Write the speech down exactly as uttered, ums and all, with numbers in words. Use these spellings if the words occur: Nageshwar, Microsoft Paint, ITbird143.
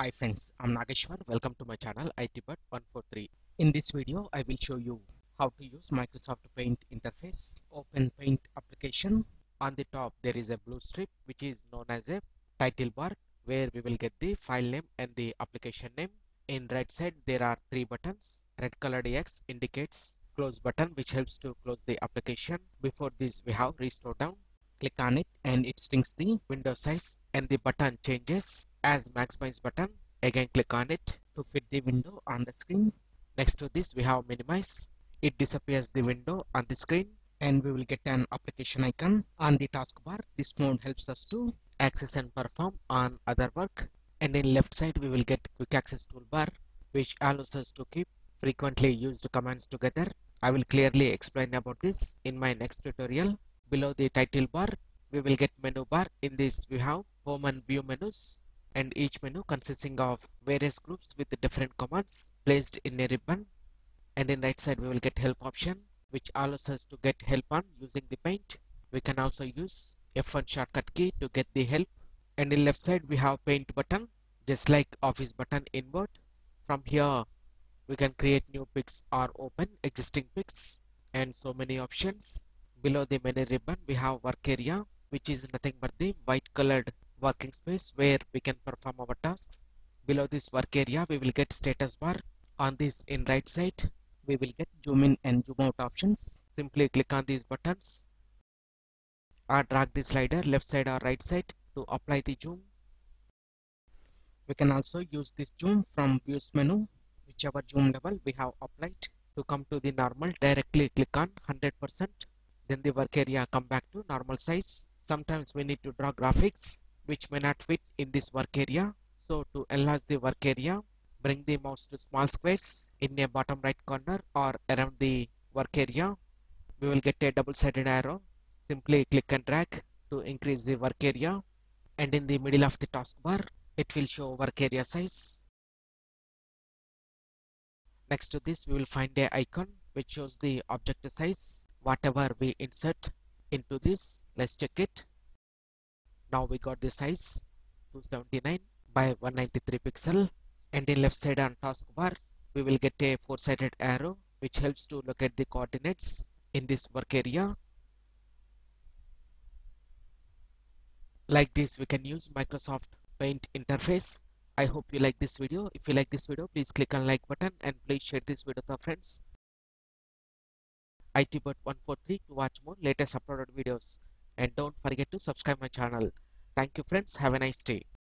Hi friends, I'm Nageshwar. Welcome to my channel I T bird one four three. In this video, I will show you how to use Microsoft Paint interface. Open Paint application. On the top, there is a blue strip which is known as a title bar, where we will get the file name and the application name. In right side, there are three buttons. Red colored X indicates close button, which helps to close the application. Before this, we have restore down. Click on it and it shrinks the window size and the button changes as maximize button. Again click on it to fit the window on the screen. Next to this we have minimize. It disappears the window on the screen and we will get an application icon on the taskbar. This mode helps us to access and perform on other work. And in left side we will get quick access toolbar, which allows us to keep frequently used commands together. I will clearly explain about this in my next tutorial. Below the title bar, we will get menu bar. In this we have home and view menus, and each menu consisting of various groups with different commands placed in a ribbon. And in right side we will get help option, which allows us to get help on using the paint. We can also use F one shortcut key to get the help. And in left side we have paint button, just like office button inward. From here we can create new pics or open existing pics, and so many options. Below the menu ribbon we have work area, which is nothing but the white colored working space where we can perform our tasks. Below this work area we will get status bar. On this in right side we will get zoom in and zoom out options. Simply click on these buttons or drag the slider left side or right side to apply the zoom. We can also use this zoom from views menu. Whichever zoom level we have applied to come to the normal, directly click on one hundred percent. Then the work area come back to normal size. Sometimes we need to draw graphics which may not fit in this work area. So to enlarge the work area, bring the mouse to small squares in a bottom right corner or around the work area. We will get a double-sided arrow. Simply click and drag to increase the work area. And in the middle of the taskbar, it will show work area size. Next to this, we will find an icon which shows the object size. Whatever we insert into this, let's check it. Now we got the size two seventy-nine by one ninety-three pixel. And in left side on taskbar, we will get a four-sided arrow which helps to locate the coordinates in this work area. Like this, we can use Microsoft Paint interface. I hope you like this video. If you like this video, please click on like button and please share this video to friends. I T bird one four three to watch more latest uploaded videos, and don't forget to subscribe my channel. Thank you friends, have a nice day.